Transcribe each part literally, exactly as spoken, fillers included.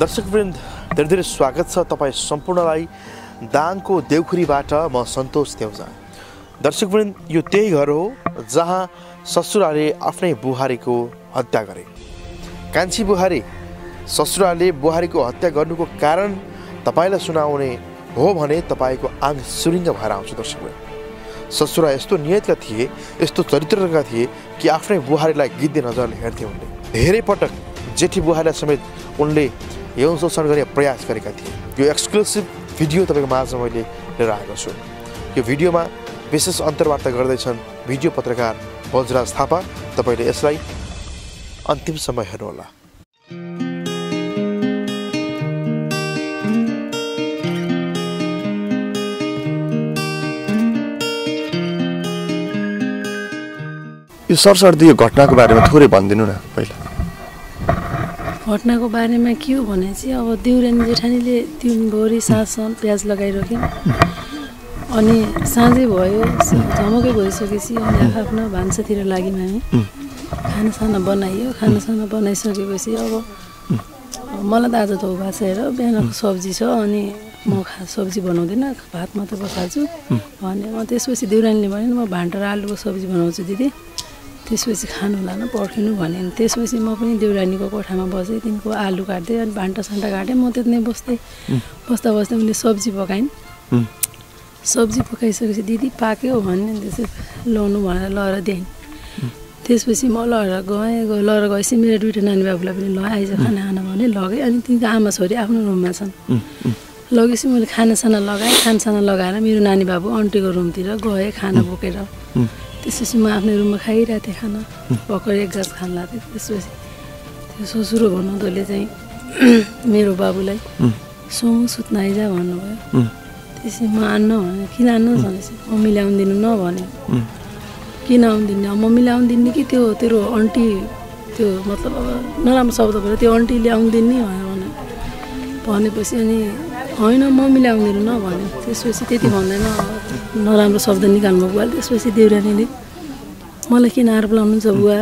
दर्शकवृन्द धेरै धेरै स्वागत छ तपाई सम्पूर्णलाई दाङको देउखुरीबाट म सन्तोष देउजा। दर्शकवृन्द यो त्यही घर हो जहाँ ससुराले आफ्नै बुहारीको हत्या गरे। कान्छी बुहारी ससुराले बुहारीको हत्या गर्नुको कारण तपाईलाई सुनाउने हो भने तपाईको आङ सुरिङ भएर आउँछ। दर्शकवृन्द ससुरा यस्तो नियतका थिए, यस्तो चरित्रका थिए कि आफ्नै बुहारीलाई गिद्धे नजरले हेर्थे उनले। धेरै पटक जेठी बुहारीलाई समेत उनले यौन शोषण गर्ने प्रयास गरेका थिए। यो एक्सक्लुसिभ भिडियो तपाईँको माझमा मैले लिएर आएको छु। यो भिडियोमा विशेष अन्तर्वार्ता गर्दैछन् भिडियो पत्रकार भोजराज थापा। तपाईँले यसलाई अन्तिमसम्म हेर्नुहोला। यो सरसर्दी यो घटनाको बारेमा थोरै भनिदिनु न पहिला। घटनाको बारेमा के हो भने चाहिँ अब देउरानी जेठानीले त्यो बोरी सासमा प्याज लगाइरह्यो अनि साँझै भयो, झमकै भइसकेपछि अनि आफ्नो भान्सातिर लाग्यौँ हामी। खानासाना बनाइयो, खानासाना बनाइसकेपछि अब मलाई त आज धो भएको छ, हेर बिहानको सब्जी छ अनि म खा सब्जी बनाउँदिनँ, भात मात्रै बसाल्छु भने। म त्यसपछि देउरानीले भने म भान्टा र आलुको सब्जी बनाउँछु दिदी, त्यसपछि खानु होला न पर्खिनु भने। त्यसपछि म पनि देउरानीको कोठामा बसेँ, तिनको आलु काट्दै अनि भान्टासान्टा काटेँ। म त्यतै बस्दै बस्दा बस्दै उनले सब्जी पकाइन्। सब्जी पकाइसकेपछि दिदी पाक्यो भन्ने, त्यसै लाउनु भनेर लहर दिएँ। त्यसपछि म लहर गएँ, लहर गएपछि मेरो दुइटा नानी बाबुलाई पनि ल आइज खाना खाना भने लगेँ। अनि तिनको आमा छोरी आफ्नो रुममा छन्, लगेपछि मैले खानासाना लगाएँ। खानासाना लगाएर मेरो नानी बाबु अन्टीको रुमतिर गएँ खाना बोकेर। त्यसपछि म आफ्नो रुममा खाइरहेको थिएँ, खाना भर्खर एक गाँस खान लाग्थेँ। त्यसपछि त्यो ससुरो भन्नुहुँदोले चाहिँ मेरो बाबुलाई सोमु सुत्न आइजा भन्नुभयो। त्यसपछि म आन्न भने, किन आउनु भनेपछि मम्मीले आउनु न भन्यो। किन आउनु, मम्मीले आउनु दिने कि त्यो तेरो अन्टी, त्यो मतलब नराम्रो शब्द भयो, त्यो अन्टीले आउनु दिने भनेर भनेपछि अनि होइन मम्मीले आउँदिनु न भन्यो। त्यसपछि त्यति भन्दैन नराम्रो शब्द निकाल्नु बुवाले। त्यसपछि देउरानीले मलाई किन आरोप लाउनुहुन्छ बुवा,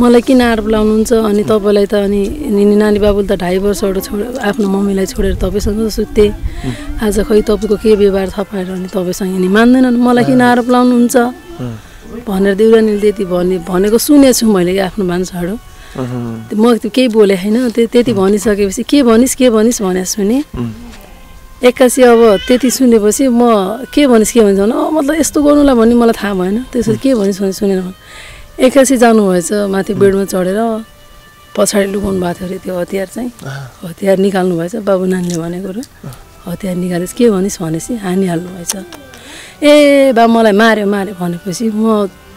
मलाई किन आरोप लाउनुहुन्छ, अनि तपाईँलाई त अनि नानी बाबुले त ढाई वर्षहरू छोड आफ्नो मम्मीलाई छोडेर तपाईँसँग सुत्थे, आज खै तपाईँको के व्यवहार थाहा पाएर अनि तपाईँसँग नि मान्दैनन्, मलाई किन आरोप लाउनुहुन्छ भनेर देउरानीले त्यति भने भनेको सुनेको छु मैले आफ्नो भान्साहरू। म त्यो केही बोले होइन, त्यो त्यति भनिसकेपछि के भनिस् के भनिस् भनेर सुने। एक्कासी अब त्यति सुनेपछि म के भनिस् के भन्छ भने मतलब यस्तो गर्नुलाई भन्ने मलाई थाहा भएन। त्यसपछि के भनिस् भने सुनेन भने एक्कासी जानुभएछ माथि बेडमा चढेर, पछाडि लुकाउनु भएको थियो अरे त्यो हतियार चाहिँ, हतियार निकाल्नु भएछ बाबु नानीले भनेको र। हतियार निकालेपछि के भनिस् भनेपछि हानिहाल्नु भएछ। ए बा मलाई मार्यो मार्यो भनेपछि म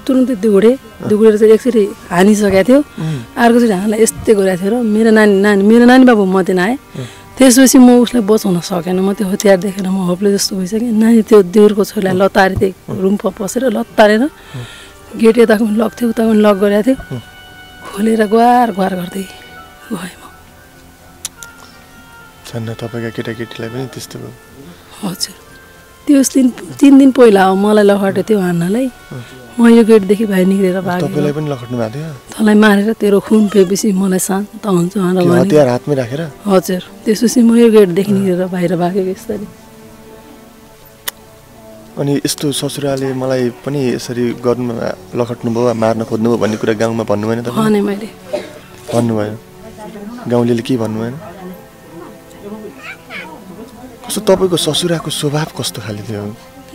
तुरुन्तै दुगुडेँ, दुगुडेर चाहिँ एकचोटि हानिसकेको थियो, अर्कोचोटि हान्ला यस्तै गरेको थियो र मेरो नानी नानी मेरो नानी बाबु म त्यहाँ आएँ। त्यसपछि म उसलाई बचाउन सकेन, म त्यो हतियार देखेर म होप्ले जस्तो भइसकेँ। नानी त्यो देउरको छोरीलाई लतारे थिएँ, रुम पसेर लतारेर गेट यताको पनि लक थियो, उता पनि लक गरेको थियो, खोलेर गुहार गुहार गर्दै गएँ म। तपाईँका केटाकेटीलाई पनि त्यस्तो भयो? हजुर, त्यो दिन तिन दिन पहिला हो मलाई लखट्यो त्यो हान्नलाई, म यो गेटदेखि बाहिर निक्लेर भागेँ। तपाईँलाई पनि लखट्नु भएको थियो? तँलाई मारेर तेरो खुन पिएपछि मलाई शान्त हुन्छ भनेर हतियार हातमै राखेर। हजुर, त्यसपछि म यो गेटदेखि निक्लेर बाहिर भागेँ यसरी। अनि यस्तो ससुराले मलाई पनि यसरी गर्नु लखट्नुभयो, मार्न खोज्नुभयो भन्ने कुरा गाउँमा भन्नु भएन? भने मैले भन्नुभयो। गाउँले के भन्नु भएन? कस्तो तपाईँको ससुराको स्वभाव कस्तो खाले थियो?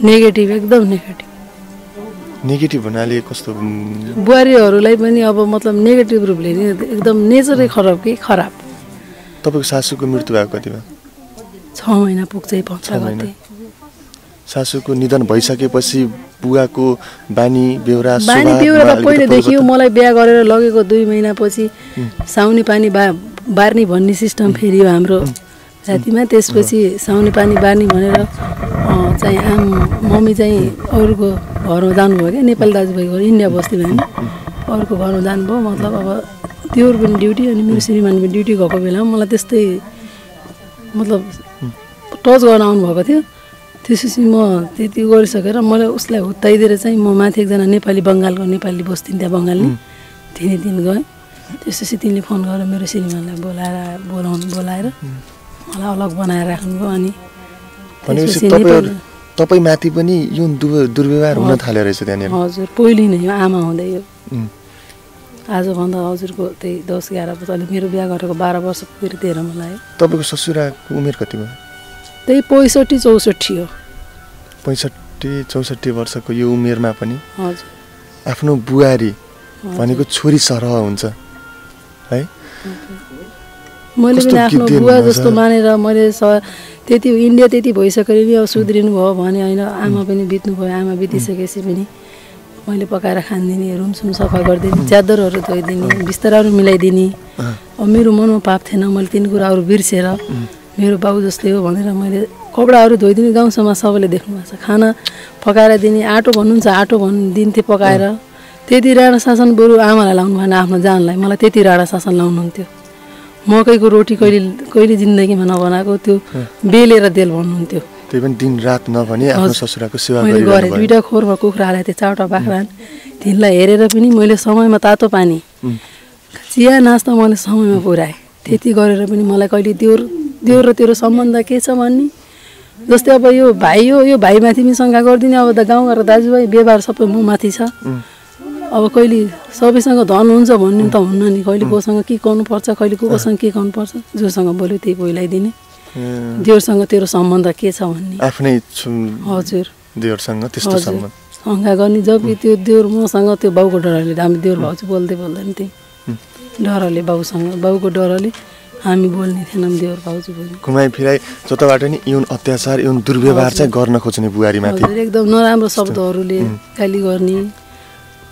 नेगेटिभ, एकदम नेगेटिभ। नेगेटिभ भन्नाले कस्तो? बुहारीहरूलाई पनि अब मतलब नेगेटिभ रूपले नि, एकदम नेचरै खराब कि खराब। तपाईँको सासूको मृत्यु भएको कतिमा? छ महिना पुग्छ गते। सासूको निधन भइसकेपछि बुवाको बानी बेहोरा बानी बेहोरा पहिले देखियो। मलाई बिहा गरेर लगेको दुई महिनापछि साउने पानी बा बार्ने भन्ने सिस्टम फेरि हाम्रो जातिमा। त्यसपछि साउने पानी बार्ने भनेर चाहिँ आम मम्मी चाहिँ अरूको घरमा जानुभयो क्या, नेपाली दाजुभाइ घर इन्डिया बस्ती भएन, अरूको घरमा जानुभयो। मतलब अब त्यो पनि ड्युटी अनि मेरो श्रीमान पनि ड्युटी गएको बेलामा मलाई त्यस्तै मतलब टच गर्न आउनुभएको थियो। त्यसपछि म त्यति गरिसकेर मलाई उसलाई हुत्ताइदिएर चाहिँ म माथि एकजना नेपाली बङ्गालको नेपाली बस्थिन् त्यहाँ बङ्गाली, तिनी दिन गएँ। त्यसपछि तिनले फोन गरेर मेरो श्रीमानलाई बोलाएर बोलाउन बोलाएर मलाई अलग बनाएर राख्नुभयो अनि भनेपछि तपाईहरु तपाई माथि पनि यो दुर्व्यवहार हुन थाले रहेछ त्यहाँ नि हजुर पहिलो नै यो आमा हुँदै यो आज भन्दा हजुरको त्यही दस एघार वर्ष अनि मेरो बिहे गरेको बाह्र वर्ष पुग्यो तेह्र मलाई तपाईको ससुराको उमेर कति भयो त्यही पैँसठी चौसठी हो पैँसठी चौसठी वर्षको यो उमेरमा पनि हजुर आफ्नो बुहारी भनेको छोरी सरह हुन्छ है मैले पनि आफ्नो बुवा जस्तो मानेर मैले त्यति इन्डिया त्यति भइसकेर नि अब सुध्रिनु भयो भने हैन आमा पनि बित्नु भयो आमा बितिसकेपछि पनि मैले पकाएर खान दिने रुम सुम सफा गर्दिनी च्यादरहरु धोइदिनी बिस्तारहरु मिलाइदिनी अब मेरो मनमा पाप थिएन मैले तीन कुराहरु बिर्सेर मेरो बाबु जस्तै हो भनेर मैले कपडाहरु धोइदिनी गाउँ समाज सबैले देख्नुभएको छ खाना पकाएर दिने आटो भन्नुहुन्छ आटो भन् दिन्थे पकाएर त्यति राणा शासन बरु आमालाई लाउनु भएन आफ्नो जानलाई मलाई त्यति राणा शासन लाउनुहुन्थ्यो मकैको रोटी कहिले कहिले जिन्दगीमा नबनाएको त्यो बेलेर देल भन्नुहुन्थ्यो त्यो पनि दिन रात नभनी आफ्नो ससुराको सेवा गरेर दुईटा खोरमा कुखुराले त्यो चाउटा बाख्रा तिनलाई हेरेर पनि मैले समयमा तातो पानी चिया नास्ता मैले समयमा पुराए त्यति गरेर पनि मलाई कहिले देउर देउर र तेरो सम्बन्ध के छ भन्ने जस्तै अब यो भाइ हो यो भाइमाथि पनि शङ्का गर्दिने अब त गाउँ घर दाजुभाइ व्यवहार सबै म माथि छ अब कहिले सबैसँग धन हुन्छ भन्ने त हुन्न नि कहिले कोसँग के गर्नुपर्छ कहिले कोसँग के गर्नुपर्छ जोसँग बोल्यो त्यही बोलाइदिने देउरसँग तेरो सम्बन्ध के छ भन्ने आफ्नै हजुर देउरसँग त्यस्तो सम्बन्ध शङ्का गर्ने जब त्यो देउर मसँग त्यो बाउको डरले हामी देउर भाउजू बोल्दै बोल्दैन त्यही डरले बाउसँग बाउको डरले हामी बोल्ने थिएनौँ देउर भाउजू बोल्ने घुमाइ फिराइ जताबाट नि यौन अत्याचार यौन दुर्व्यवहार चाहिँ गर्न खोज्ने बुहारीमाथि एकदम नराम्रो शब्दहरूले गाली गर्ने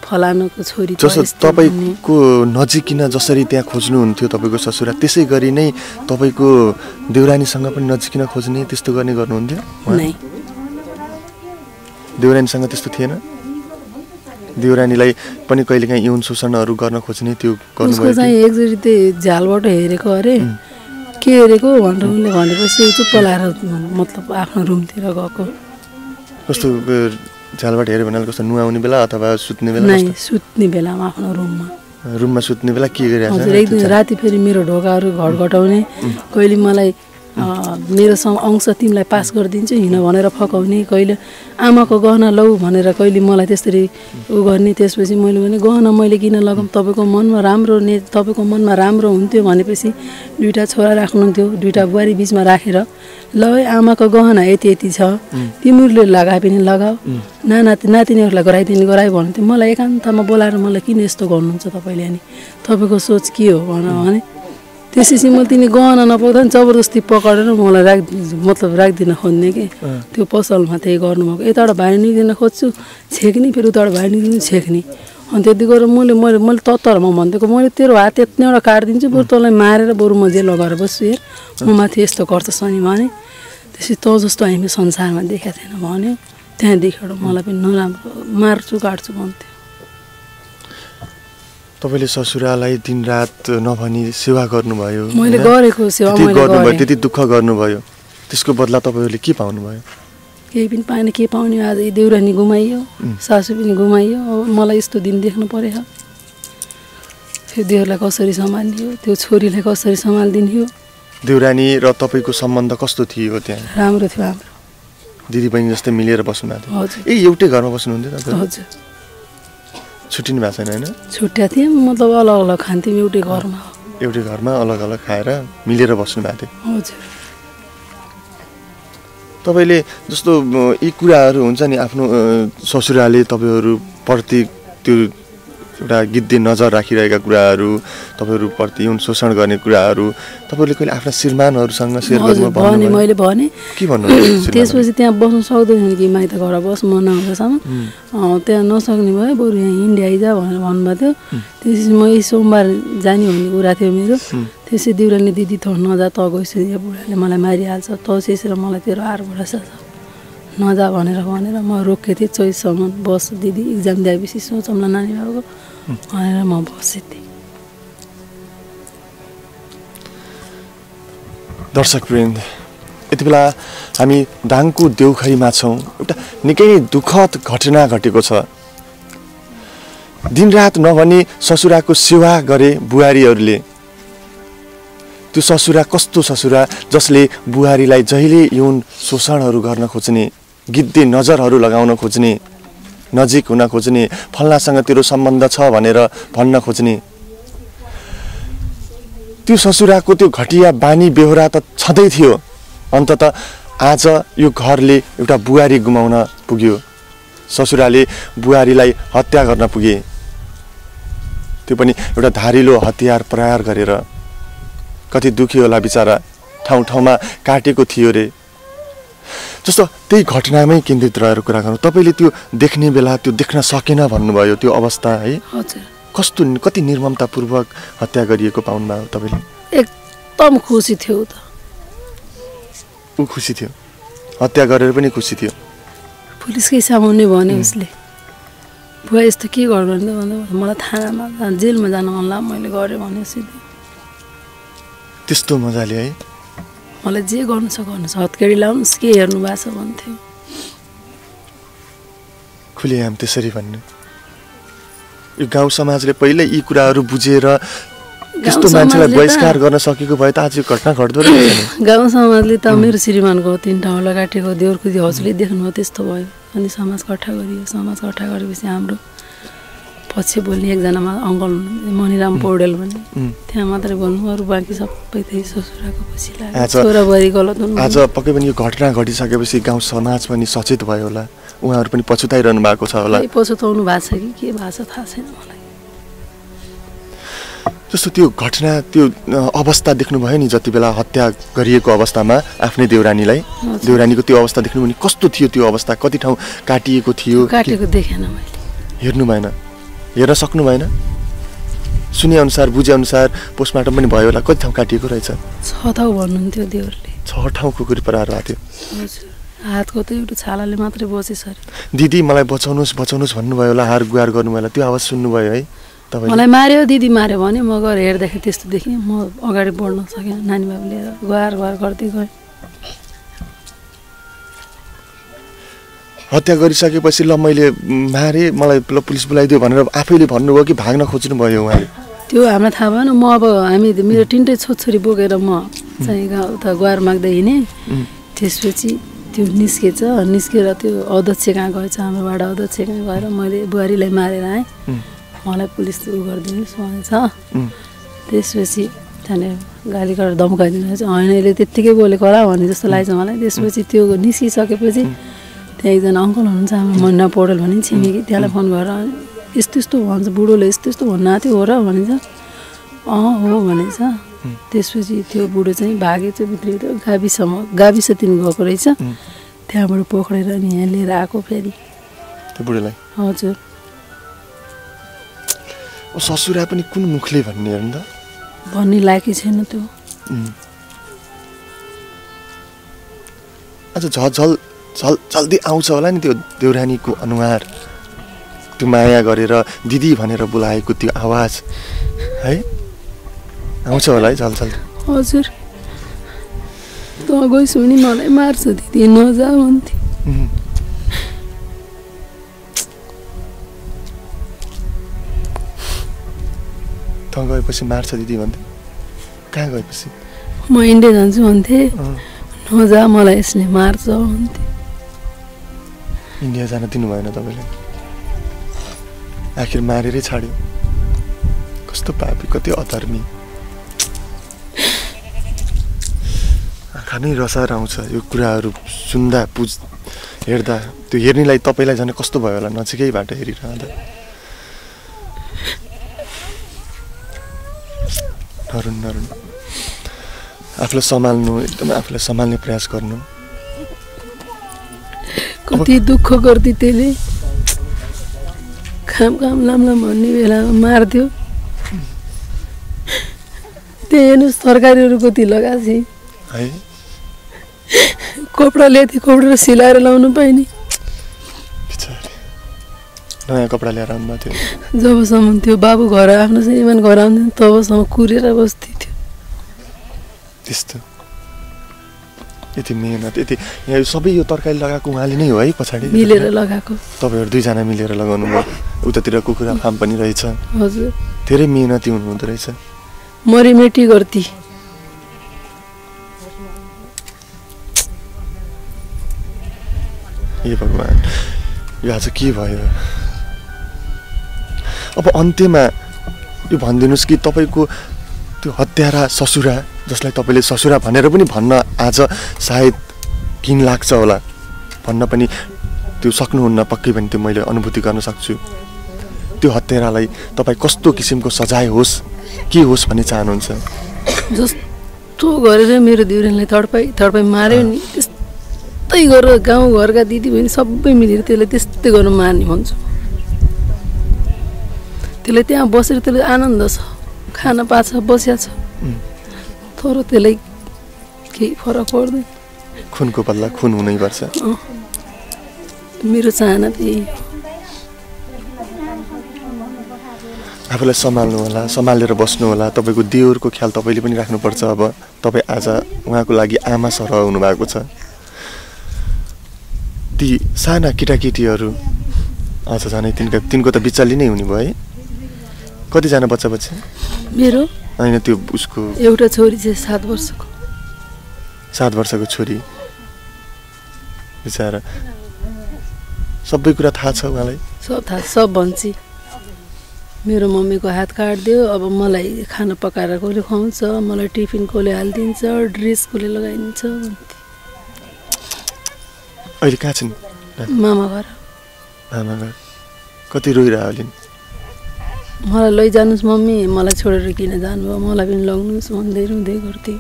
फलानाको छोरी जस्तो तपाईको नजिकिन जसरी त्यहाँ खोज्नु हुन्थ्यो तपाईको ससुरा त्यसै गरी नै तपाईको देउरानीसँग पनि नजिकिन खोज्ने त्यस्तो गर्ने गर्नुहुन्थ्यो नै देउरानीसँग त्यस्तो थिएन देउरानीलाई पनि कहिलेकाहीँ यौन शोषणहरू गर्न खोज्ने त्यो गर्नु भएको चाहिँ एकचोटी त्यो झालबाट हेरेको अरे के हेरेको भनेर उनले भनेपछि चुप लाएर मतलब आफ्नो रुमतिर गएको कस्तो झालबाट हेर्यो भने कस्तो नुहाउने बेला अथवा सुत्ने बेला नै सुत्ने बेलामा आफ्नो रुममा रुममा सुत्ने बेला के गरिरहेछ हजुर एक दिन राति फेरि मेरो ढोकाहरु घडघटाउने कहिले मलाई मेरो अंश तिमीलाई पास गरिदिन्छु हिन भनेर फकाउने कहिले आमाको गहना लौ भनेर कहिले मलाई त्यसरी उ गर्ने त्यसपछि मैले भने गहना मैले किन लगाम तपाईको मनमा राम्रो ने तपाईको मनमा राम्रो हुन्थ्यो भनेपछि दुईटा छोरा राख्नुहुन्थ्यो दुईटा बुहारी बीचमा राखेर ल है आमाको गहना यति यति छ तिमीहरूले लगाए पनि लगाऊ नानाति नातिनीहरूलाई गराइदिने गरायो भन्थ्यो मलाई एकान्तमा बोलाएर मलाई किन यस्तो गर्नुहुन्छ तपाईँले अनि तपाईँको सोच के हो भनेर भने त्यसैले मैले तिनी गहना नपाउँदा जबरजस्ती पकडेर मलाई राख मतलब राख्दिन खोज्ने कि त्यो पसलमा त्यही गर्नुभएको यताबाट भाइ निक्लिन खोज्छु छेक्ने फेरि उताबाट भाइ निक्लिनु छेक्ने अनि त्यति गरेर मैले मैले मैले तत्तरमा भनिदिएको मैले तेरो हात यत्तिवटा काटिदिन्छु बरु तँलाई मारेर बरु म जेल लगेर बस्छु हेर म माथि यस्तो गर्छ शनि भने त्यसै तँ जस्तो हामी संसारमा देखेको थिएन भन्यो त्यहाँदेखिबाट मलाई पनि नराम्रो मार्छु काट्छु भन्थ्यो तपाईले ससुरालाई दिनरात नभनी सेवा गर्नुभयो मैले गरेको सेवा मैले गर्नुभयो त्यति दुःख गर्नुभयो त्यसको बदला तपाईहरुले के पाउनुभयो केही पनि पाएन के पाउने आज देउरानी घुमाइयो सासु पनि घुमाइयो अब मलाई यस्तो दिन देख्नु पर्यो त्यो देउरलाई कसरी सम्हाल्दियो त्यो छोरीलाई कसरी सम्हाल्दिन्थ्यो देउरानी र तपाईको सम्बन्ध कस्तो थियो त्यहाँ राम्रो थियो हाम्रो दिदी बहिनी जस्तै मिलेर बस्नुभएको थियो ए एउटै घरमा बस्नुहुन्थ्यो तपाईहरु हजुर छुट्टिनु भएको छैन हैन छुट्या थिए मतलब अलग अलग खान्थ्यौँ एउटै घरमा एउटै घरमा अलग अलग खाएर मिलेर बस्नु भएको थियो हजुर तपाईले जस्तो यी कुराहरू हुन्छ नि आफ्नो ससुराले तपाईहरुप्रति त्यो एउटा गिद्धि नजर राखिरहेका कुराहरू तपाईहरुप्रति यौन शोषण गर्ने कुराहरू तपाईले कहिले आफ्ना श्रीमानहरुसँग शेयर गर्नु भन्नु मैले भने के भन्नु त्यसपछि त्यहाँ बस्न सक्दैन कि माइत घर बस म नहुँदासम्म त्यहाँ नसक्ने भयो बरु यहाँ इन्डिया आइजा भनेर भन्नुभएको थियो त्यसपछि म सोमबार जाने भन्ने कुरा थियो मेरो त्यसै देउरानी दिदी त नजा त गइसु यो बुढाले मलाई मारिहाल्छ त सेसेर मलाई तेरो आर भरोसा छ नजा भनेर भनेर म रोकेको थिएँ चोइससम्म बस दिदी इक्जाम दिएपछि सोचौँला नानी बाबुको भनेर म बसेको थिएँ दर्शकवृन्द यति बेला हामी दाङको देउखैमा छौँ एउटा निकै दुःखद घटना घटेको छ दिनरात नभनी ससुराको सेवा गरे बुहारीहरूले। त्यो ससुरा कस्तो ससुरा जसले बुहारीलाई जहिले यौन शोषणहरू गर्न खोज्ने, गिद्धे नजरहरू लगाउन खोज्ने, नजिक हुन खोज्ने, फल्लासँग तेरो सम्बन्ध छ भनेर भन्न खोज्ने। त्यो ससुराको त्यो घटिया बानी बेहोरा त छदै थियो, अन्ततः आज यो घरले एउटा बुहारी गुमाउन पुग्यो। ससुराले बुहारीलाई हत्या गर्न पुगे, त्यो पनि एउटा धारिलो हतियार प्रहार गरेर। कति दुखी होला बिचारा, ठाउँ ठाउँमा काटेको थियो रे। जस्तो त्यही घटनामै केन्द्रित रहेर कुरा गर्नु। तपाईले त्यो देख्ने बेला त्यो देख्न सकेन भन्नुभयो, त्यो अवस्था है कस्तो, कति निर्ममतापूर्वक हत्या गरिएको पाउनुभयो तपाईले? एकदम खुसी थियो त, ऊ खुसी थियो, हत्या गरेर पनि खुसी थियो। पुलिसकै सामुन्ने भने उसले, बुवा यस्तो के गर्नु भन्दा मलाई थानामा जेलमा जानु होला, मैले गरेँ भनेपछि त्यस्तो मजाले है मलाई जे गर्नु छ गर्नुहोस्, हत्केडी लाउनुहोस्, के हेर्नु भएको छ भन्थ्यो खुलेआम त्यसरी भन्नु। यो गाउँ समाजले पहिल्यै यी कुराहरू बुझेर त्यस्तो मान्छेलाई बहिष्कार गर्न सकेको भए त आज यो घटना घट्दो रहेछ। गाउँ समाजले त मेरो श्रीमानको तिन ठाउँलाई काटेको देउरको हजुरले देख्नुभयो, त्यस्तो भयो अनि समाज कठा गरियो। समाज कठा गरेपछि हाम्रो पछि बोल्ने एकजनामा अङ्कल मणिराम पौडेल भन्ने, त्यहाँ मात्रै बोल्नु, अरू बाँकी सबै त्यही ससुराको पछि लाग्यो। छोराबुहारी गलत हुनु। आज पक्कै पनि यो घटना घटिसकेपछि गाउँ समाज पनि सचेत भयो होला, उहाँहरू पनि पछुताइरहनु भएको छ होला। पछुताउनु भएको छ कि के भएको छ थाहा छैन मलाई। जस्तो त्यो घटना त्यो अवस्था देख्नुभयो नि जति बेला हत्या गरिएको अवस्थामा आफ्नै देउरानीलाई, देउरानीको त्यो अवस्था देख्नुभयो नि, कस्तो थियो त्यो अवस्था? कति ठाउँ काटिएको थियो? काटेको देखेन मैले, हेर्नु भएन, हेर्न सक्नु भएन। सुने अनुसार बुझे अनुसार पोस्टमार्टम पनि भयो होला, कति ठाउँ काटिएको रहेछ? छ ठाउँ भन्नुहुन्थ्यो देउरले। छ ठाउँ खुकुरी पराएर आएको थियो, हातको त एउटा छालाले मात्रै बचे। सर दिदी मलाई बचाउनुहोस् बचाउनुहोस् भन्नुभयो होला, हार गुहार गर्नुभयो होला, त्यो आवाज सुन्नुभयो है तपाईँ? मलाई मार्यो दिदी मार्यो भने म गएर हेर्दाखेरि त्यस्तो देखेँ, म अगाडि बढ्न सकेन, नानी बाबुले गुहार गुहार गर्दै गएँ। हत्या गरिसकेपछि ल मैले मारेँ, मलाई ल पुलिस बोलाइदियो भनेर आफैले भन्नुभयो कि भाग्न खोज्नुभयो उहाँले? त्यो हामीलाई थाहा भएन। म अब हामी मेरो तिनटै छोरी बोकेर म चाहिँ गाउँ उता गुहार माग्दै हिँडेँ। त्यसपछि त्यो निस्केछ, निस्केर त्यो अध्यक्ष कहाँ गएछ, हाम्रोबाट अध्यक्ष कहाँ गएर मैले बुहारीलाई मारेर आएँ, मलाई पुलिस उ गरिदिनुहोस् भनेछ। त्यसपछि त्यहाँनिर गाली गरेर धम्काइदिनुहोस्, होइन यसले त्यत्तिकै बोलेको होला भने जस्तो लाग्छ मलाई। त्यसपछि त्यो निस्किसकेपछि एकजना अङ्कल हुनुहुन्छ हाम्रो मन्ना पौडेल भने छिमेकी, त्यसलाई फोन गरेर यस्तो यस्तो भन्छ, बुढोले यस्तो यस्तो भन्नु आएको थियो हो र भनिन्छ। अँ हो भनेछ। त्यसपछि त्यो बुढो चाहिँ भागेछ भित्र गाविसम्म, गाविस तिमी गएको रहेछ, त्यहाँबाट पक्रेर यहाँ लिएर आएको फेरि त्यो बुढोलाई। हजुर। ससुरा पनि कुन मुखले भन्ने हेर्नु त, भन्ने लागेको छैन त्यो। अच्छा, झलझल जल जल्दी आउँछ होला नि त्यो देउरानीको अनुहार, त्यो माया गरेर दिदी भनेर बोलाएको त्यो आवाज है, आउँछ होला है झलझल? हजुर। त गइसु नि मलाई मार्छ दिदी नजा भन्थ्यो। त गएपछि मार्छ दिदी भन्थ्यो? कहाँ गएपछि? म इन्डिया जान्छु भन्थे, नजा मलाई यसले मार्छ भन्थ्यो। इन्डिया जान दिनु भएन तपाईँले, आखिर मारेरै छाड्यो। कस्तो पापी, कति अधर्मी। आँखा नै रसाएर आउँछ यो कुराहरू सुन्दा, बुझ हेर्दा। त्यो हेर्नेलाई तपाईँलाई झन् कस्तो भयो होला नजिकैबाट हेरिरहँदा? नरुन नरुन, आफूलाई सम्हाल्नु, एकदम आफूलाई सम्हाल्ने प्रयास गर्नु। कति दुःख गर्थ्यो त्यसले, खाम खाम लाम लाम भन्ने बेलामा मार्थ्यो। त्यो हेर्नुहोस् तरकारीहरू कति लगाएको है, कपडा ल्याएको कपडा सिलाएर लाउनु पाइने, नयाँ कपडा ल्याएर आउनु थियो। जबसम्म त्यो बाबु घर आफ्नो श्रीमान घर आउँदैन तबसम्म कुरेर बस्दै थियो। त्यस्तो यति मेहनत यति यहाँ सबै यो तरकारी लगाएको उहाँले नै हो है पछाडी मिलेर लगाएको तपाईहरु दुई जना मिलेर लगाउनु भयो उतातिर कुखुरा फार्म पनि रहेछ हजुर धेरै मेहनती हुनुहुँदो रहेछ मरिमेटी गर्ती हे भगवान यो आज के भयो अब अन्त्यमा यो भन्दिनुस् कि तपाईको त्यो हत्यारा ससुरा जसलाई तपाईले ससुरा भनेर पनि भन्न आज सायद किन लाग्छ होला भन्न पनि त्यो सक्नुहुन्न पक्कै पनि त्यो मैले अनुभूति गर्न सक्छु त्यो हत्यारालाई तपाई कस्तो किसिमको सजाय होस् के होस् भन्ने चाहनुहुन्छ जस्तो गरेर मेरो दिउरेनलाई तडपाई तडपाई मार्यो नि त्यस्तै गरेर गाउँ घरका दिदी बहिनी सबै मिलेर त्यसले त्यस्तै गर्न मान्ने हुन्छ त्यसले त्यहाँ बसेर त्यसले आनन्द छ खाना पाछ बस्या छ थोरै त्यसलाई के फरक पर्दैन खुनको बदला खुन हुनै पर्छ मेरो चाहना त्यही हो आफूलाई सम्हाल्नु होला सम्हालेर बस्नु होला तपाईको देउरको ख्याल तपाईले पनि राख्नु पर्छ अब तपाई आज उहाँको लागि आमा सरह हुनु भएको छ ती साना केटाकेटीहरु आज जाने तिनको तिनको त बिचाली नै हुने भयो कति जना बच्चा बच्चा मेरो अनि त्यो उसको एउटा छोरी छ सात वर्षको सात वर्षको छोरी बिचारा सबै कुरा थाहा छ उहाँलाई सब थाहा सब भन्छी मेरो मम्मीको हात काट्दियो अब मलाई खाना पकाएर कोले खुवाउँछ मलाई टिफिन कोले हालिदिन्छ ड्रेस कोले लगाइदिन्छ अहिले कहाँ छन् मामा घर मामा घर कति रोइरहा होलिन् मलाई लैजानुस् मम्मी मलाई छोडेर किन जानुभयो मलाई पनि लग्नुहोस् भन्दै रुँदै गर्थेँ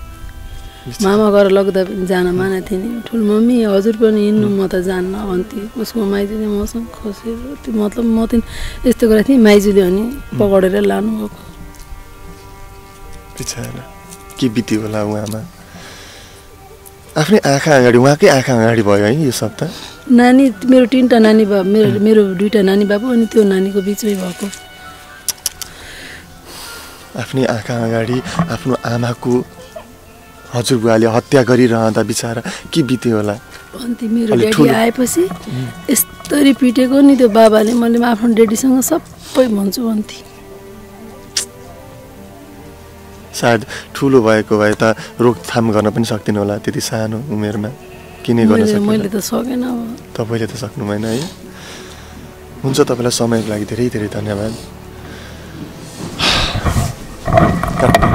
मामा घर लग्दा पनि जान माने थिएन ठुल मम्मी हजुर पनि हिँड्नु म त जान्न भन्थेँ उसको माइजूले मसँग खोसेर त्यो मतलब म त यस्तो गरेको थिएँ माइजूले अनि पकडेर लानुभएको बिचारा के बित्यो होला उहाँमा आफ्नै आँखा अगाडि उहाँकै आँखा अगाडि भयो है यो सप्ताह नानी मेरो तिनवटा नानी बाबु मेरो मेरो दुईवटा नानी बाबु अनि त्यो नानीको बिचमै भएको आफ्नै आँखा अगाडि आफ्नो आमाको हजुरबुवाले हत्या गरिरहँदा बिचारा के बित्यो होला अनि मेरो ड्याडी आएपछि यस्तरी पिटेको नि त्यो बाबाले मैले आफ्नो ड्याडीसँग सबै भन्छु भन्थे सायद ठुलो भएको भए त रोकथाम गर्न पनि सक्दिन होला त्यति सानो उमेरमा किन गर्न सकेन मैले त सकेन तपाईले त सक्नु भएन है हुन्छ तपाईँलाई समयको लागि धेरै धेरै धन्यवाद Gracias.